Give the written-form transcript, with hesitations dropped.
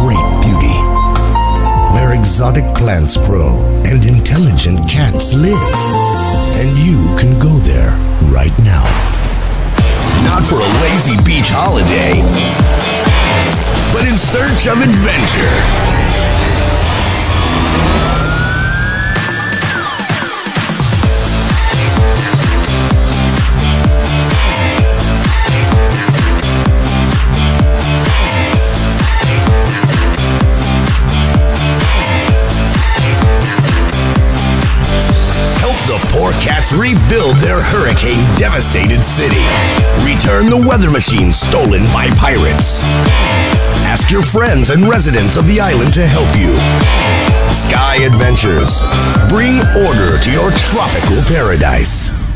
great beauty, where exotic plants grow and intelligent cats live. And you can go there right now. Not for a lazy beach holiday, but in search of adventure. Cats rebuild their hurricane-devastated city. Return the weather machine stolen by pirates. Ask your friends and residents of the island to help you. Sky Adventures. Bring order to your tropical paradise.